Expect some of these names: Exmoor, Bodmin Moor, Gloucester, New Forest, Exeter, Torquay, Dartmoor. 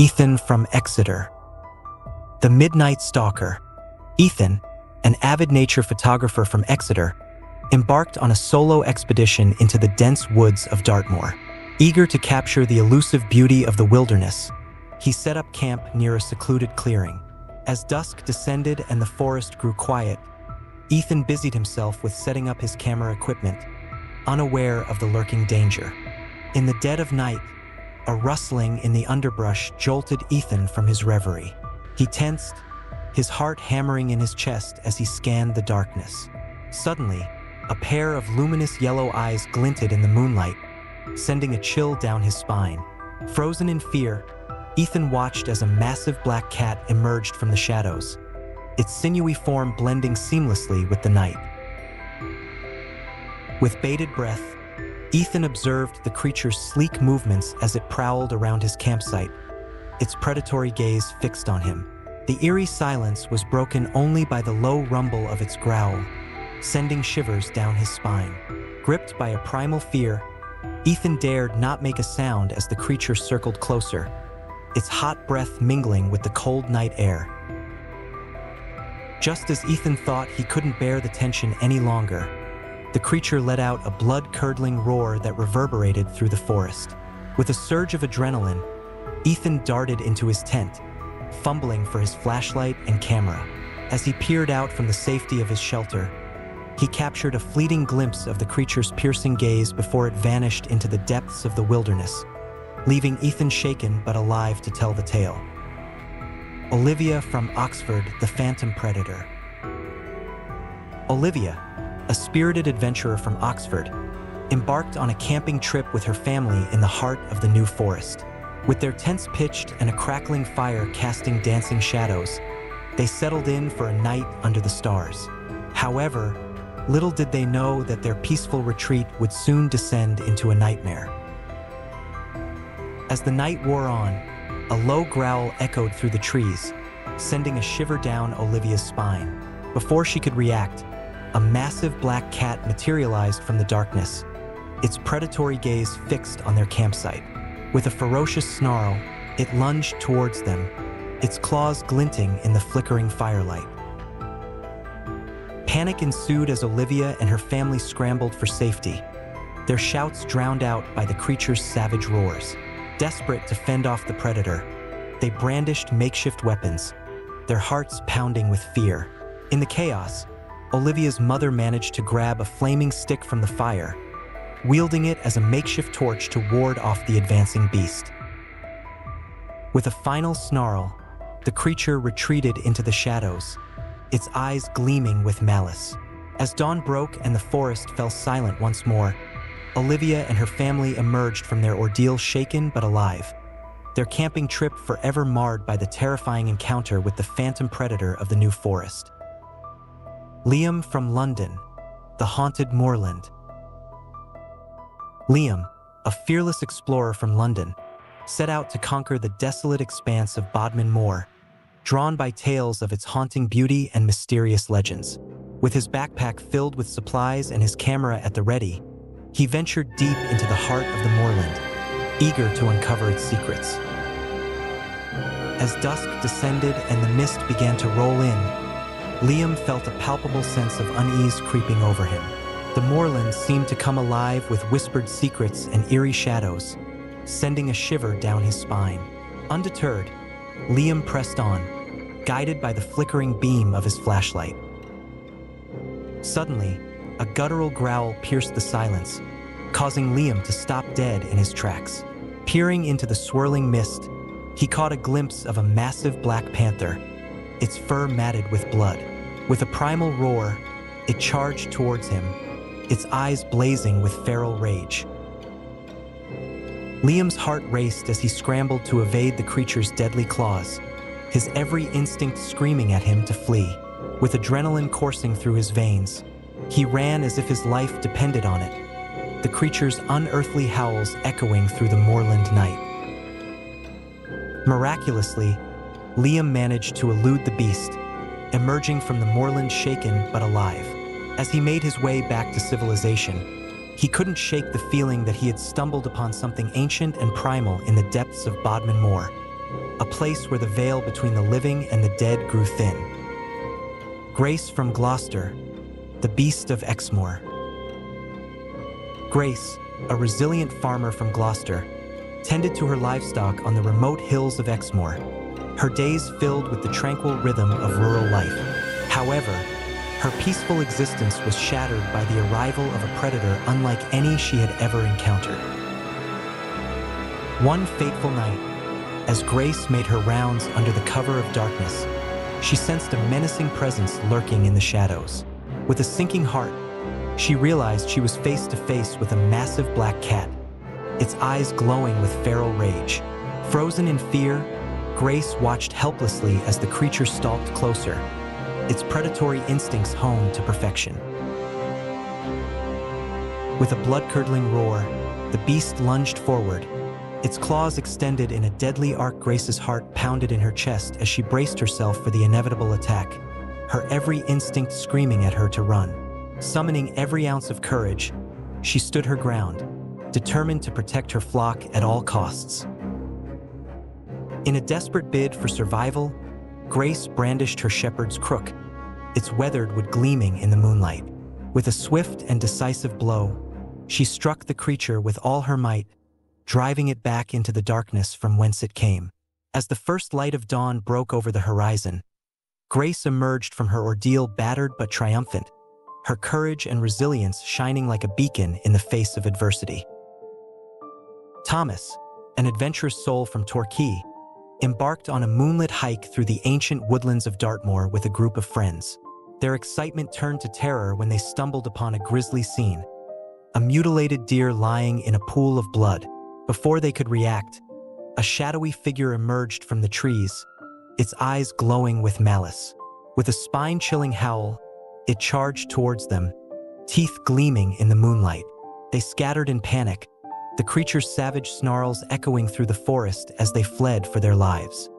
Ethan from Exeter. The Midnight Stalker. Ethan, an avid nature photographer from Exeter, embarked on a solo expedition into the dense woods of Dartmoor. Eager to capture the elusive beauty of the wilderness, he set up camp near a secluded clearing. As dusk descended and the forest grew quiet, Ethan busied himself with setting up his camera equipment, unaware of the lurking danger. In the dead of night, a rustling in the underbrush jolted Ethan from his reverie. He tensed, his heart hammering in his chest as he scanned the darkness. Suddenly, a pair of luminous yellow eyes glinted in the moonlight, sending a chill down his spine. Frozen in fear, Ethan watched as a massive black cat emerged from the shadows, its sinewy form blending seamlessly with the night. With bated breath, Ethan observed the creature's sleek movements as it prowled around his campsite, its predatory gaze fixed on him. The eerie silence was broken only by the low rumble of its growl, sending shivers down his spine. Gripped by a primal fear, Ethan dared not make a sound as the creature circled closer, its hot breath mingling with the cold night air. Just as Ethan thought he couldn't bear the tension any longer, the creature let out a blood-curdling roar that reverberated through the forest. With a surge of adrenaline, Ethan darted into his tent, fumbling for his flashlight and camera. As he peered out from the safety of his shelter, he captured a fleeting glimpse of the creature's piercing gaze before it vanished into the depths of the wilderness, leaving Ethan shaken but alive to tell the tale. Olivia from Oxford, the Phantom Predator. Olivia, a spirited adventurer from Oxford, embarked on a camping trip with her family in the heart of the New Forest. With their tents pitched and a crackling fire casting dancing shadows, they settled in for a night under the stars. However, little did they know that their peaceful retreat would soon descend into a nightmare. As the night wore on, a low growl echoed through the trees, sending a shiver down Olivia's spine. Before she could react, a massive black cat materialized from the darkness, its predatory gaze fixed on their campsite. With a ferocious snarl, it lunged towards them, its claws glinting in the flickering firelight. Panic ensued as Olivia and her family scrambled for safety, their shouts drowned out by the creature's savage roars. Desperate to fend off the predator, they brandished makeshift weapons, their hearts pounding with fear. In the chaos, Olivia's mother managed to grab a flaming stick from the fire, wielding it as a makeshift torch to ward off the advancing beast. With a final snarl, the creature retreated into the shadows, its eyes gleaming with malice. As dawn broke and the forest fell silent once more, Olivia and her family emerged from their ordeal shaken but alive, their camping trip forever marred by the terrifying encounter with the phantom predator of the New Forest. Liam from London, the Haunted Moorland. Liam, a fearless explorer from London, set out to conquer the desolate expanse of Bodmin Moor, drawn by tales of its haunting beauty and mysterious legends. With his backpack filled with supplies and his camera at the ready, he ventured deep into the heart of the moorland, eager to uncover its secrets. As dusk descended and the mist began to roll in, Liam felt a palpable sense of unease creeping over him. The moorland seemed to come alive with whispered secrets and eerie shadows, sending a shiver down his spine. Undeterred, Liam pressed on, guided by the flickering beam of his flashlight. Suddenly, a guttural growl pierced the silence, causing Liam to stop dead in his tracks. Peering into the swirling mist, he caught a glimpse of a massive black panther, its fur matted with blood. With a primal roar, it charged towards him, its eyes blazing with feral rage. Liam's heart raced as he scrambled to evade the creature's deadly claws, his every instinct screaming at him to flee. With adrenaline coursing through his veins, he ran as if his life depended on it, the creature's unearthly howls echoing through the moorland night. Miraculously, Liam managed to elude the beast, emerging from the moorland shaken but alive. As he made his way back to civilization, he couldn't shake the feeling that he had stumbled upon something ancient and primal in the depths of Bodmin Moor. a place where the veil between the living and the dead grew thin. Grace from Gloucester, the beast of Exmoor. Grace, a resilient farmer from Gloucester, tended to her livestock on the remote hills of Exmoor, her days filled with the tranquil rhythm of rural life. However, her peaceful existence was shattered by the arrival of a predator unlike any she had ever encountered. One fateful night, as Grace made her rounds under the cover of darkness, she sensed a menacing presence lurking in the shadows. With a sinking heart, she realized she was face to face with a massive black cat, its eyes glowing with feral rage. Frozen in fear, Grace watched helplessly as the creature stalked closer, its predatory instincts honed to perfection. With a blood-curdling roar, the beast lunged forward, its claws extended in a deadly arc. Grace's heart pounded in her chest as she braced herself for the inevitable attack, her every instinct screaming at her to run. Summoning every ounce of courage, she stood her ground, determined to protect her flock at all costs. In a desperate bid for survival, Grace brandished her shepherd's crook, its weathered wood gleaming in the moonlight. With a swift and decisive blow, she struck the creature with all her might, driving it back into the darkness from whence it came. As the first light of dawn broke over the horizon, Grace emerged from her ordeal battered but triumphant, her courage and resilience shining like a beacon in the face of adversity. Thomas, an adventurous soul from Torquay, embarked on a moonlit hike through the ancient woodlands of Dartmoor with a group of friends. Their excitement turned to terror when they stumbled upon a grisly scene, a mutilated deer lying in a pool of blood. Before they could react, a shadowy figure emerged from the trees, its eyes glowing with malice. With a spine-chilling howl, it charged towards them, teeth gleaming in the moonlight. They scattered in panic, the creature's savage snarls echoing through the forest as they fled for their lives.